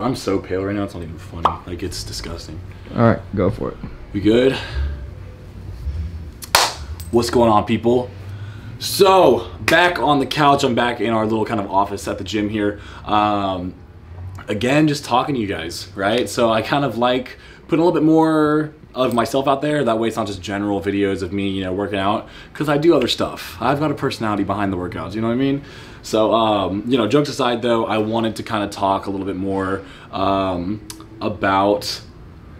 I'm so pale right now, it's not even funny. Like, it's disgusting. Alright, go for it. We good? What's going on, people? So, back on the couch. I'm back in our little kind of office at the gym here. Again, just talking to you guys, right? So I kind of like putting a little bit more of myself out there. That way it's not just general videos of me, you know, working out. Because I do other stuff. I've got a personality behind the workouts, you know what I mean? So, you know, jokes aside though, I wanted to kind of talk a little bit more about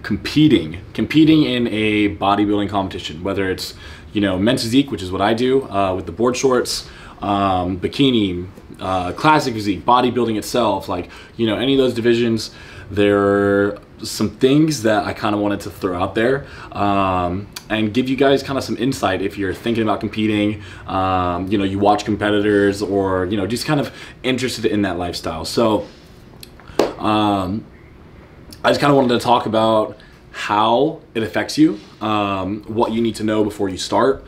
competing in a bodybuilding competition, whether it's, you know, men's physique, which is what I do with the board shorts, bikini, classic physique, bodybuilding itself, like, you know, any of those divisions. There are some things that I kind of wanted to throw out there and give you guys kind of some insight if you're thinking about competing, you know, you watch competitors or, you know, just kind of interested in that lifestyle. So I just kind of wanted to talk about how it affects you, what you need to know before you start,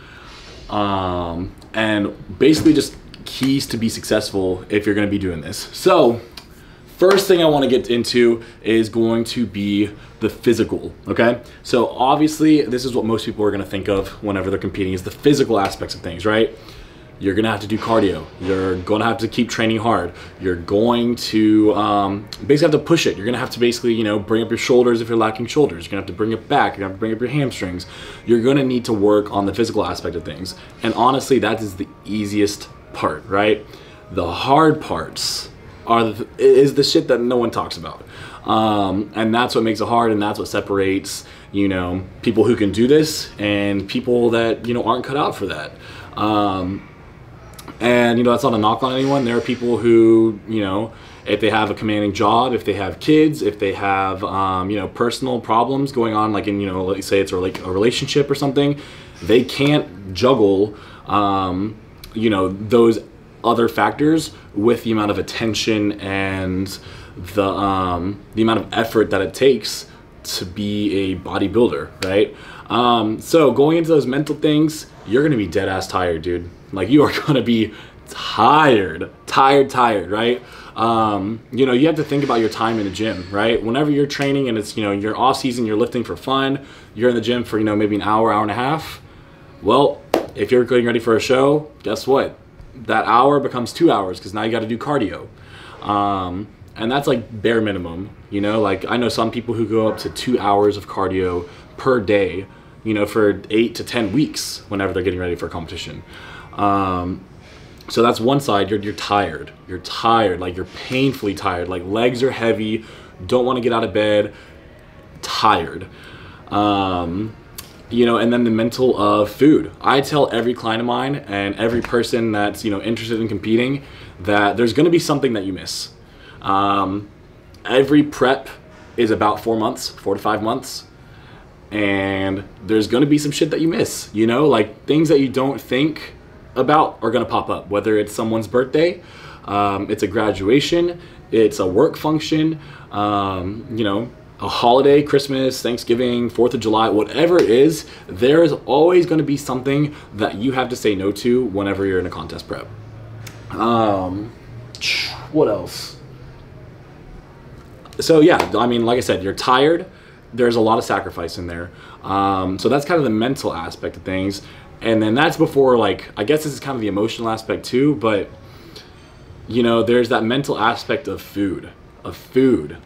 and basically just keys to be successful if you're going to be doing this. So first thing I want to get into is going to be the physical, okay? So obviously this is what most people are going to think of whenever they're competing, is the physical aspects of things, right? You're going to have to do cardio. You're going to have to keep training hard. You're going to basically have to push it. You're going to have to basically, you know, bring up your shoulders if you're lacking shoulders. You're going to have to bring it back. You're going to have to bring up your hamstrings. You're going to need to work on the physical aspect of things. And honestly, that is the easiest part, right? The hard parts is the shit that no one talks about. And that's what makes it hard, and that's what separates, you know, people who can do this and people that, you know, aren't cut out for that. And, you know, that's not a knock on anyone. There are people who, you know, if they have a commanding job, if they have kids, if they have, you know, personal problems going on, like in, you know, let's say it's like a relationship or something, they can't juggle, you know, those other factors with the amount of attention and the amount of effort that it takes to be a bodybuilder, right? So going into those mental things, you're gonna be dead ass tired, dude. Like, you are gonna be tired, right? You know, you have to think about your time in the gym, right? Whenever you're training and it's, you know, you're off season, you're lifting for fun, you're in the gym for, you know, maybe an hour, hour and a half. Well, if you're getting ready for a show, guess what? That hour becomes 2 hours because now you got to do cardio. And that's like bare minimum, you know, like I know some people who go up to 2 hours of cardio per day, you know, for 8 to 10 weeks whenever they're getting ready for a competition. So that's one side, you're tired, like you're painfully tired, like legs are heavy, don't want to get out of bed, tired. You know, and then the mental of food. I tell every client of mine and every person that's, you know, interested in competing that there's going to be something that you miss. Every prep is about 4 months, 4 to 5 months. And there's going to be some shit that you miss, you know, like things that you don't think about are going to pop up, whether it's someone's birthday, it's a graduation, it's a work function, you know, a holiday, Christmas, Thanksgiving, 4th of July, whatever it is, there is always going to be something that you have to say no to whenever you're in a contest prep. What else? So yeah, I mean, like I said, you're tired. There's a lot of sacrifice in there. So that's kind of the mental aspect of things. And then that's before, like, I guess this is kind of the emotional aspect too, but, you know, there's that mental aspect of food.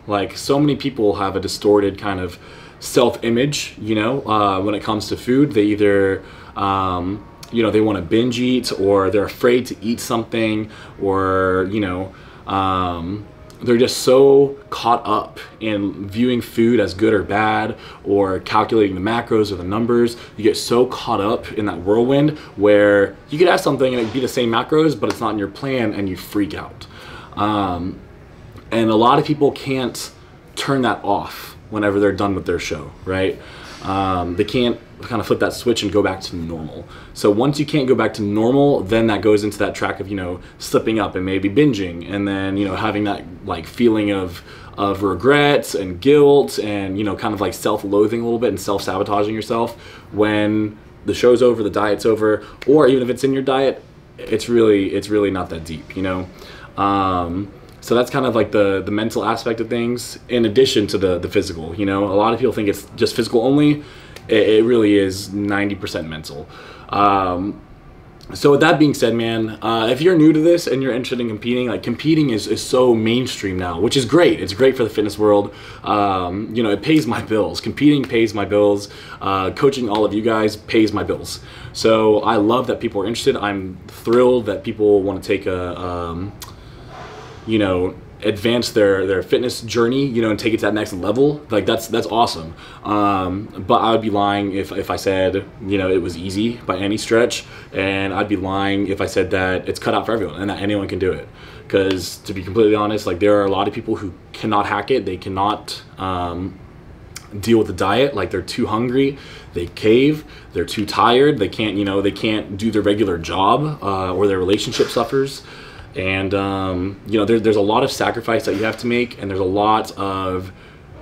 Like, so many people have a distorted kind of self-image, you know, when it comes to food. They either you know, they want to binge eat, or they're afraid to eat something, or, you know, they're just so caught up in viewing food as good or bad, or calculating the macros or the numbers. You get so caught up in that whirlwind where you could have something and it'd be the same macros, but it's not in your plan, and you freak out. And a lot of people can't turn that off whenever they're done with their show, right? They can't kind of flip that switch and go back to normal. So once you can't go back to normal, then that goes into that track of, you know, slipping up and maybe binging, and then, you know, having that like feeling of regrets and guilt and, you know, kind of like self-loathing a little bit and self-sabotaging yourself when the show's over, the diet's over, or even if it's in your diet, it's really not that deep, you know? So that's kind of like the mental aspect of things in addition to the physical. You know, a lot of people think it's just physical only. It really is 90% mental. So with that being said, man, if you're new to this and you're interested in competing, like competing is so mainstream now, which is great. It's great for the fitness world. You know, it pays my bills. Competing pays my bills. Coaching all of you guys pays my bills. So I love that people are interested. I'm thrilled that people want to take a, you know, advance their fitness journey, you know, and take it to that next level. Like that's awesome. But I would be lying if I said, you know, it was easy by any stretch, and I'd be lying if I said that it's cut out for everyone and that anyone can do it. Because to be completely honest, like there are a lot of people who cannot hack it. They cannot deal with the diet. Like they're too hungry, they cave, they're too tired, they can't, you know, they can't do their regular job, or their relationship suffers. And, you know, there's a lot of sacrifice that you have to make, and there's a lot of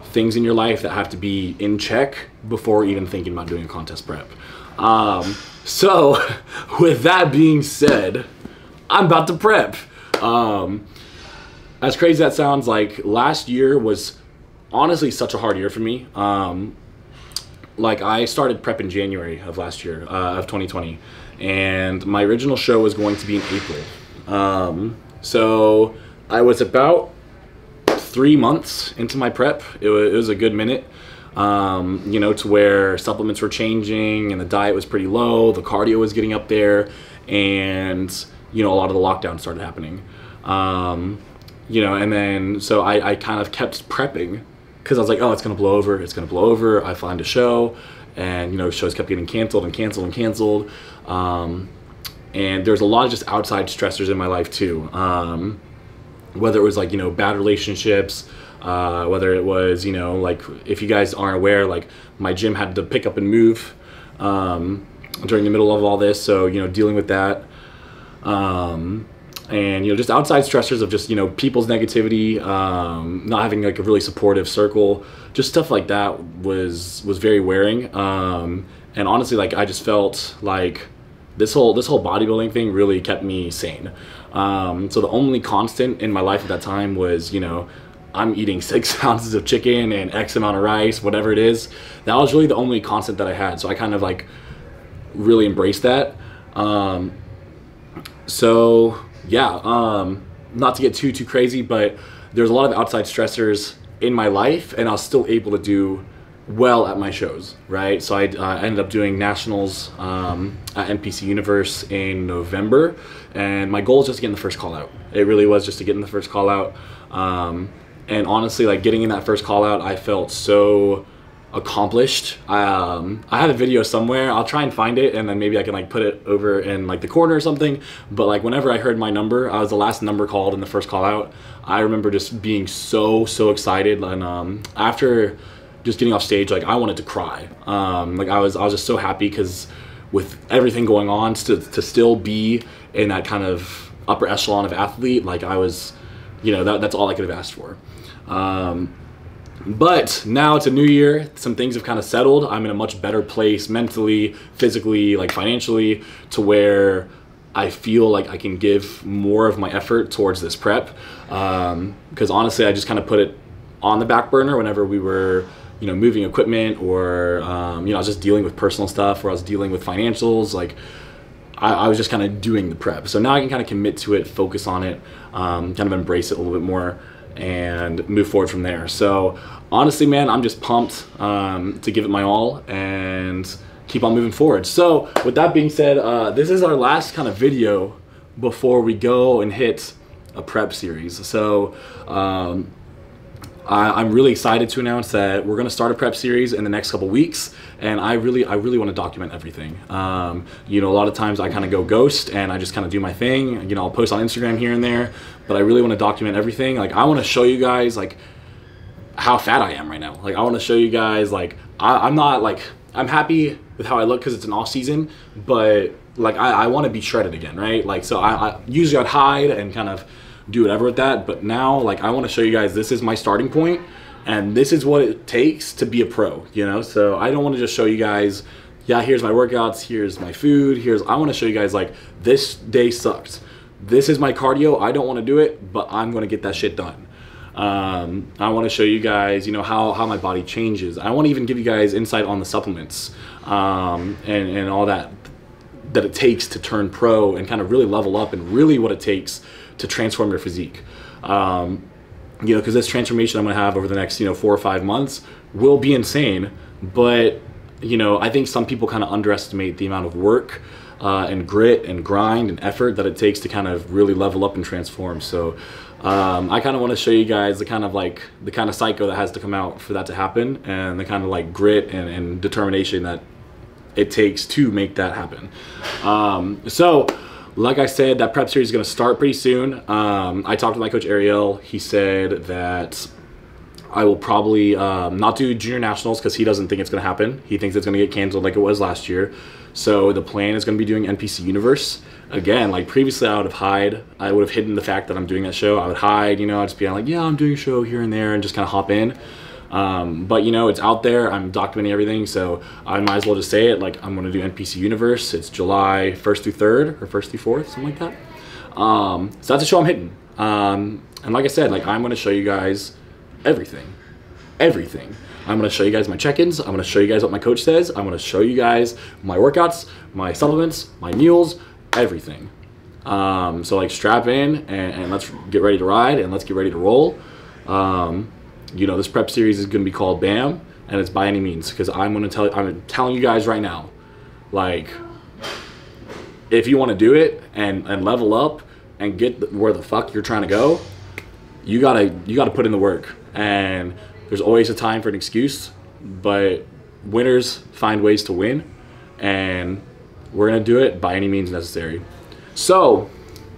things in your life that have to be in check before even thinking about doing a contest prep. So with that being said, I'm about to prep. As crazy as that sounds, like last year was honestly such a hard year for me. Like I started prep in January of last year, of 2020, and my original show was going to be in April. So I was about 3 months into my prep. It was a good minute, you know, to where supplements were changing and the diet was pretty low, the cardio was getting up there, and, you know, a lot of the lockdown started happening. You know, and then, so I kind of kept prepping because I was like, oh, it's going to blow over. It's going to blow over. I find a show, and, you know, shows kept getting canceled and canceled and canceled. And there's a lot of just outside stressors in my life too. Whether it was like, you know, bad relationships, whether it was, you know, like if you guys aren't aware, like my gym had to pick up and move during the middle of all this. So, you know, dealing with that. And, you know, just outside stressors of just, you know, people's negativity, not having like a really supportive circle, just stuff like that was very wearing. And honestly, like I just felt like, this whole bodybuilding thing really kept me sane. So the only constant in my life at that time was, you know, I'm eating 6 ounces of chicken and X amount of rice, whatever it is. That was really the only constant that I had. So I kind of like really embraced that. So yeah, not to get too crazy, but there's a lot of outside stressors in my life, and I was still able to do well at my shows, right? So I ended up doing nationals at NPC Universe in November, and my goal is just to get in the first call out. It really was just to get in the first call out. And honestly, like getting in that first call out, I felt so accomplished. I have a video somewhere. I'll try and find it, and then maybe I can like put it over in like the corner or something. But like whenever I heard my number, I was the last number called in the first call out. I remember just being so excited, and after just getting off stage, like I wanted to cry. Like I was just so happy, because with everything going on, to still be in that kind of upper echelon of athlete, like I was, you know, that's all I could have asked for. But now it's a new year. Some things have kind of settled. I'm in a much better place mentally, physically, like financially, to where I feel like I can give more of my effort towards this prep. Because honestly, I just kind of put it on the back burner whenever we were, you know, moving equipment, or, you know, I was just dealing with personal stuff, or I was dealing with financials. Like I was just kind of doing the prep. So now I can kind of commit to it, focus on it, kind of embrace it a little bit more, and move forward from there. So honestly, man, I'm just pumped, to give it my all and keep on moving forward. So with that being said, this is our last kind of video before we go and hit a prep series. So, I'm really excited to announce that we're gonna start a prep series in the next couple weeks, and I really wanna document everything. You know, a lot of times I kinda go ghost and I just kinda do my thing. You know, I'll post on Instagram here and there, but I really wanna document everything. Like I wanna show you guys like how fat I am right now. Like I wanna show you guys like, I'm not like, I'm happy with how I look because it's an off season, but like I wanna be shredded again, right? Like, so I usually I'd hide and kind of do whatever with that, but now like I want to show you guys this is my starting point, and this is what it takes to be a pro, you know. So I don't want to just show you guys, yeah, here's my workouts, here's my food, here's, I want to show you guys like this day sucked, this is my cardio, I don't want to do it, but I'm going to get that shit done. I want to show you guys, you know, how my body changes. I want to even give you guys insight on the supplements and all that it takes to turn pro and kind of really level up, and really what it takes to transform your physique. You know, because this transformation I'm going to have over the next, 4 or 5 months will be insane. But, you know, I think some people kind of underestimate the amount of work and grit and grind and effort that it takes to kind of really level up and transform. So I kind of want to show you guys the kind of psycho that has to come out for that to happen, and the kind of like grit and determination that it takes to make that happen. So like I said, that prep series is going to start pretty soon. I talked to my coach Ariel. He said that I will probably not do Junior Nationals because he doesn't think it's going to happen. He thinks it's going to get canceled like it was last year. So the plan is going to be doing NPC Universe. Again, like previously, I would have hid. I would have hidden the fact that I'm doing that show. I would hide, you know, I'd just be like, yeah, I'm doing a show here and there, and just kind of hop in. But, you know, it's out there. I'm documenting everything, so I might as well just say it. Like, I'm going to do NPC Universe. It's July 1st through 3rd or 1st through 4th, something like that. So that's a show I'm hitting. And like I said, like, I'm going to show you guys everything. I'm going to show you guys my check-ins. I'm going to show you guys what my coach says. I'm going to show you guys my workouts, my supplements, my meals, everything. So like strap in and let's get ready to ride, and let's get ready to roll. You know, this prep series is going to be called BAM, and it's By Any Means, because I'm telling you guys right now, like, if you want to do it and level up and get where the fuck you're trying to go, you gotta put in the work. And there's always a time for an excuse, but winners find ways to win, and we're gonna do it by any means necessary. So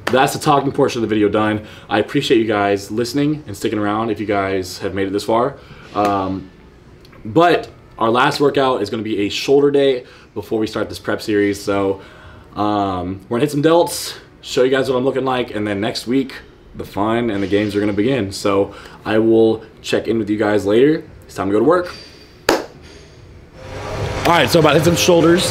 that's the talking portion of the video done. I appreciate you guys listening and sticking around if you guys have made it this far. But our last workout is gonna be a shoulder day before we start this prep series. So we're gonna hit some delts, show you guys what I'm looking like, and then next week, the fun and the games are going to begin. So I will check in with you guys later. It's time to go to work. All right, so about hit some shoulders.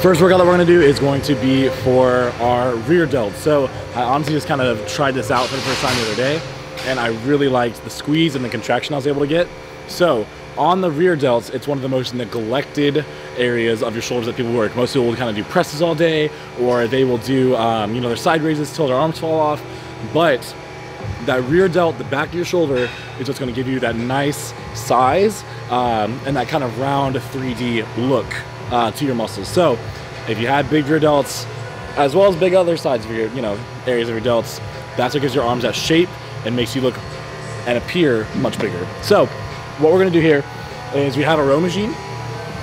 First workout that we're going to do is going to be for our rear delts. So I honestly just kind of tried this out for the first time the other day, and I really liked the squeeze and the contraction I was able to get. So on the rear delts, it's one of the most neglected areas of your shoulders that people work. Most people will kind of do presses all day, or they will do, you know, their side raises till their arms fall off. But that rear delt, the back of your shoulder, is what's going to give you that nice size and that kind of round 3D look to your muscles. So if you had big rear delts, as well as big other sides of your, you know, areas of your delts, that's what gives your arms that shape and makes you look and appear much bigger. So what we're going to do here is we have a row machine,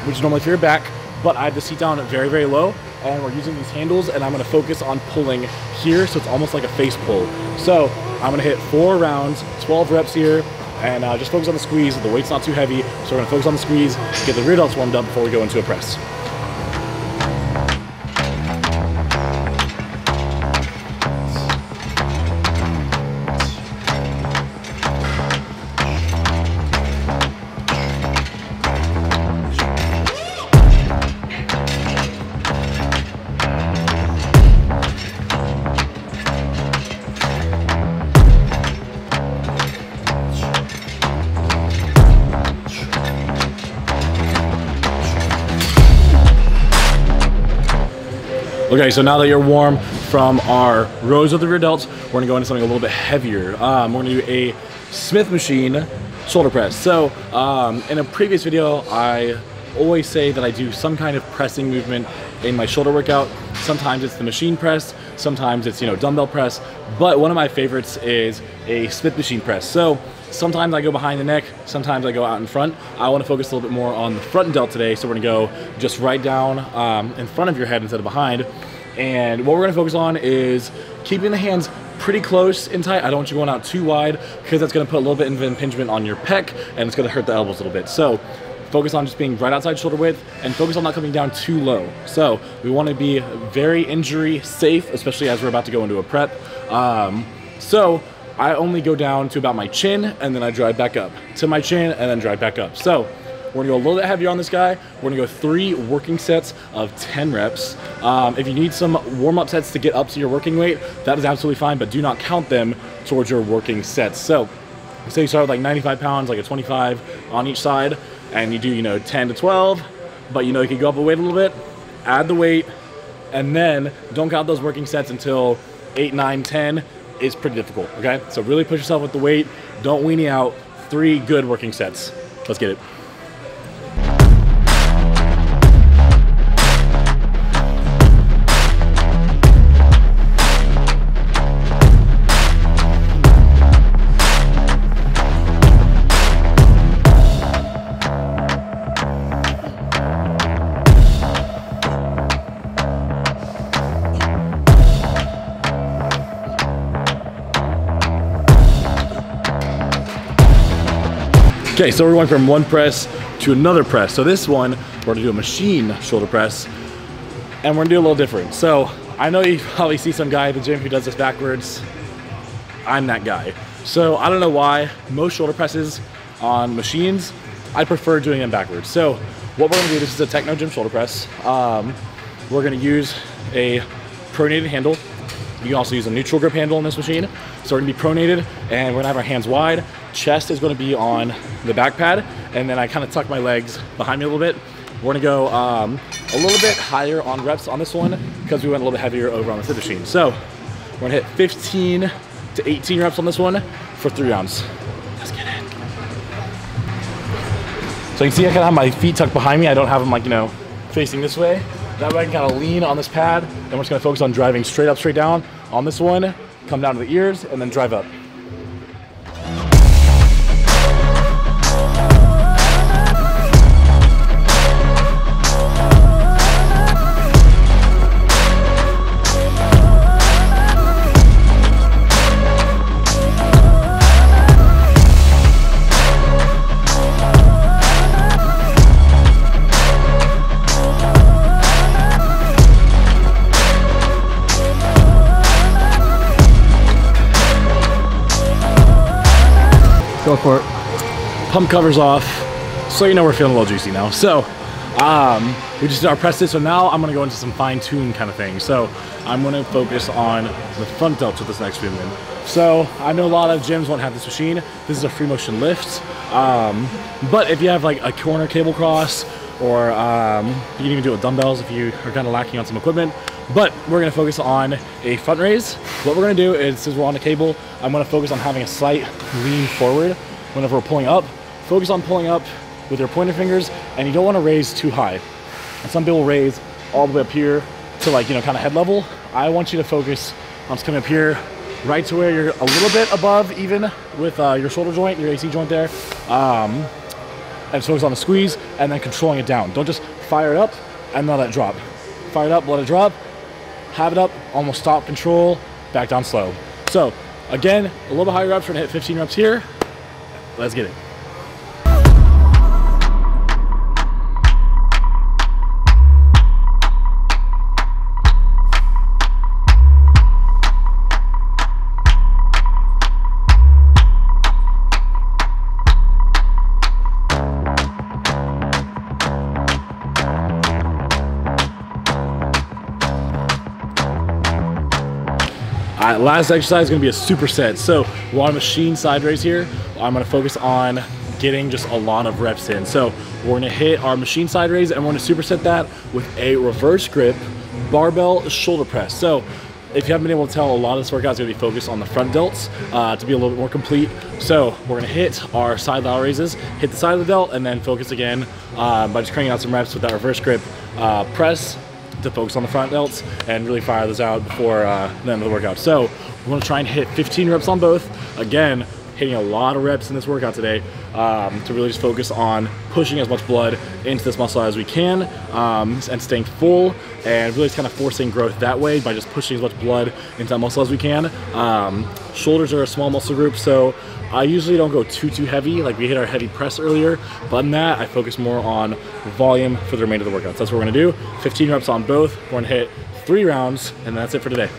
which is normally for your back, but I have the seat down very, very low, and we're using these handles, and I'm going to focus on pulling here, so it's almost like a face pull. So I'm going to hit 4 rounds, 12 reps here, and just focus on the squeeze. The weight's not too heavy, so we're going to focus on the squeeze, get the rear delts warmed up before we go into a press. Okay, so now that you're warm from our rows of the rear delts, we're gonna go into something a little bit heavier. We're gonna do a Smith machine shoulder press. So in a previous video, I always say that I do some kind of pressing movement in my shoulder workout. Sometimes it's the machine press, sometimes it's, you know, dumbbell press, but one of my favorites is a Smith machine press. So sometimes I go behind the neck, sometimes I go out in front. I want to focus a little bit more on the front delt today, so we're gonna go just right down in front of your head instead of behind. And what we're gonna focus on is keeping the hands pretty close and tight. I don't want you going out too wide, because that's gonna put a little bit of impingement on your pec, and it's gonna hurt the elbows a little bit. So focus on just being right outside shoulder width, and focus on not coming down too low. So we want to be very injury safe, especially as we're about to go into a prep. So I only go down to about my chin, and then I drive back up to my chin, and then drive back up. So We're gonna go a little bit heavier on this guy. We're gonna go 3 working sets of 10 reps. If you need some warm-up sets to get up to your working weight, that is absolutely fine, but do not count them towards your working sets. So say you start with like 95 pounds, like a 25 on each side, and you do, 10 to 12, but you can go up a weight a little bit, add the weight, and then don't count those working sets until 8, 9, 10. It's pretty difficult, okay? So really push yourself with the weight. Don't weenie out. 3 good working sets. Let's get it. Okay, so we're going from one press to another press. So this one, we're gonna do a machine shoulder press, and we're gonna do a little different. So I know you probably see some guy at the gym who does this backwards. I'm that guy. So I don't know why most shoulder presses on machines, I prefer doing them backwards. So what we're gonna do, this is a Technogym shoulder press. We're gonna use a pronated handle. You can also use a neutral grip handle on this machine. So we're gonna be pronated, and we're gonna have our hands wide. Chest is gonna be on the back pad, and then I kind of tuck my legs behind me a little bit. We're gonna go a little bit higher on reps on this one because we went a little bit heavier over on the sit machine. So we're gonna hit 15 to 18 reps on this one for 3 rounds. Let's get it. So you can see I kind of have my feet tucked behind me. I don't have them like, facing this way. That way I can kind of lean on this pad, and we're just gonna focus on driving straight up, straight down on this one, come down to the ears, and then drive up. Go for it. Pump covers off, so we're feeling a little juicy now. So we just did our presses, so now I'm gonna go into some fine-tune kind of thing. So I'm gonna focus on the front delts with this next movement. So I know a lot of gyms won't have this machine. This is a free motion lift. But if you have like a corner cable cross, or you can even do it with dumbbells if you are kind of lacking on some equipment. But we're gonna focus on a front raise. What we're gonna do is, since we're on the cable, I'm gonna focus on having a slight lean forward whenever we're pulling up. Focus on pulling up with your pointer fingers, and you don't wanna raise too high. And some people raise all the way up here to like, kind of head level. I want you to focus on just coming up here, right to where you're a little bit above even with your shoulder joint, your AC joint there. And just focus on the squeeze and then controlling it down. Don't just fire it up and let it drop. Fire it up, let it drop. Have it up, almost stop, control, back down slow. So again, a little bit higher reps, we're gonna hit 15 reps here. Let's get it. Last exercise is going to be a superset. So we're on a machine side raise here. I'm going to focus on getting just a lot of reps in. So we're going to hit our machine side raise, and we're going to superset that with a reverse grip barbell shoulder press. So if you haven't been able to tell, a lot of this workout is going to be focused on the front delts to be a little bit more complete. So we're going to hit our side lateral raises, hit the side of the delt, and then focus again by just cranking out some reps with that reverse grip press, to focus on the front delts and really fire those out before the end of the workout. So we're gonna try and hit 15 reps on both. Again, hitting a lot of reps in this workout today to really just focus on pushing as much blood into this muscle as we can and staying full and really just kind of forcing growth that way by just pushing as much blood into that muscle as we can. Shoulders are a small muscle group, so I usually don't go too heavy. Like we hit our heavy press earlier, but in that I focus more on volume for the remainder of the workout. So that's what we're gonna do. 15 reps on both. We're gonna hit 3 rounds, and that's it for today.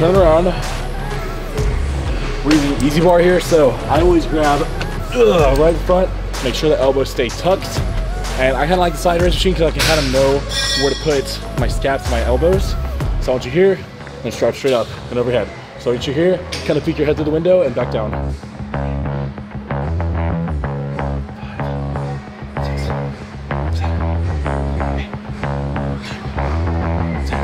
turn around. We're using easy bar here, so I always grab right in front, make sure the elbows stay tucked. And I kind of like the side raise machine because I can kind of know where to put my scaps and my elbows. So I want you here, and strap straight up and overhead. So once you're here, kind of peek your head through the window and back down. 5, 6, 7, 8, 9, 10.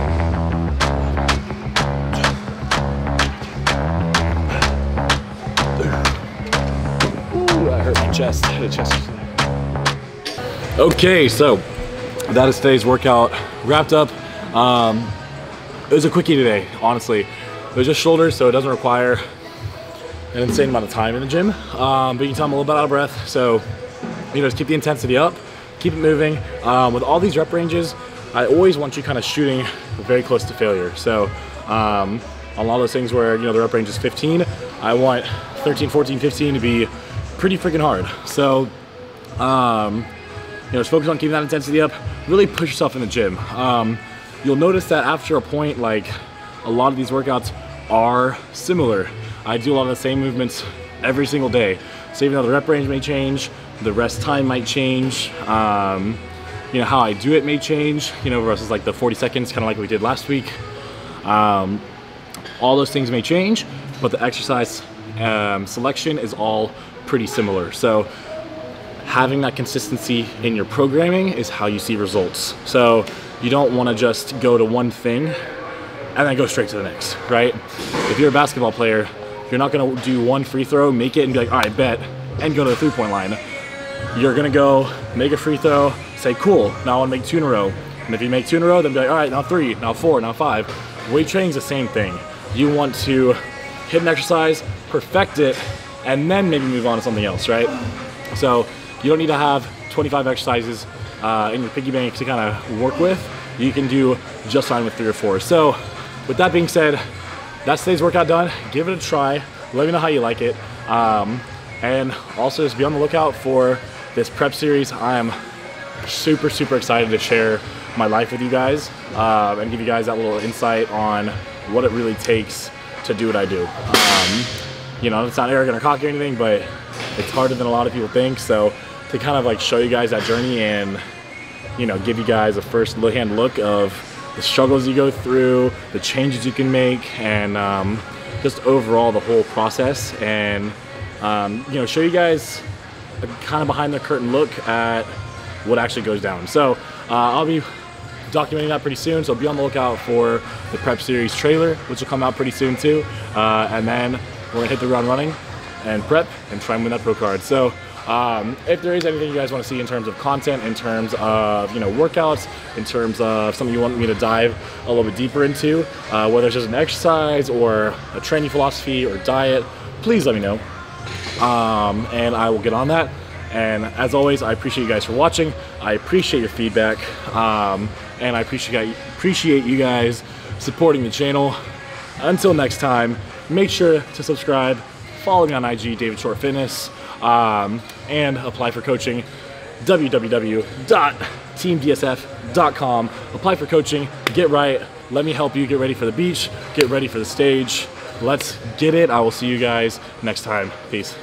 Ooh, that hurt my chest. I had a chest. Okay, so that is today's workout wrapped up. It was a quickie today, honestly. It was just shoulders, so it doesn't require an insane amount of time in the gym. But you can tell I'm a little bit out of breath, so you know, just keep the intensity up, keep it moving. With all these rep ranges, I always want you kind of shooting very close to failure. So on a lot of those things where you know the rep range is 15, I want 13, 14, 15 to be pretty freaking hard. So you know, just focus on keeping that intensity up. Really push yourself in the gym. You'll notice that after a point, like a lot of these workouts are similar. I do a lot of the same movements every single day. So even though the rep range may change, the rest time might change, you know, how I do it may change, you know, versus like the 40 seconds, kind of like we did last week. All those things may change, but the exercise selection is all pretty similar. So having that consistency in your programming is how you see results. So you don't want to just go to one thing and then go straight to the next, right? If you're a basketball player, you're not going to do one free throw, make it and be like, all right, bet, and go to the three-point line. You're going to go make a free throw, say, cool, now I want to make two in a row. And if you make two in a row, then be like, all right, now 3, now 4, now 5. Weight training's the same thing. You want to hit an exercise, perfect it, and then maybe move on to something else, right? So you don't need to have 25 exercises in your piggy bank to kind of work with. You can do just fine with 3 or 4. So with that being said, that's today's workout done. Give it a try. Let me know how you like it. And also just be on the lookout for this prep series. I am super, super excited to share my life with you guys and give you guys that little insight on what it really takes to do what I do. You know, it's not arrogant or cocky or anything, but it's harder than a lot of people think. So to kind of like show you guys that journey and, you know, give you guys a first hand look of the struggles you go through, the changes you can make, and just overall the whole process. And, you know, show you guys a kind of behind the curtain look at what actually goes down. So I'll be documenting that pretty soon. So be on the lookout for the prep series trailer, which will come out pretty soon too. And then we're gonna hit the ground running and prep and try and win that pro card. So if there is anything you guys want to see in terms of content, in terms of, you know, workouts, in terms of something you want me to dive a little bit deeper into, whether it's just an exercise or a training philosophy or diet, please let me know. And I will get on that. And as always, I appreciate you guys for watching. I appreciate your feedback. And I appreciate you guys supporting the channel. Until next time, make sure to subscribe, follow me on IG, David Short Fitness, and apply for coaching, www.teamdsf.com. Apply for coaching, get right, let me help you get ready for the beach, get ready for the stage. Let's get it. I will see you guys next time. Peace.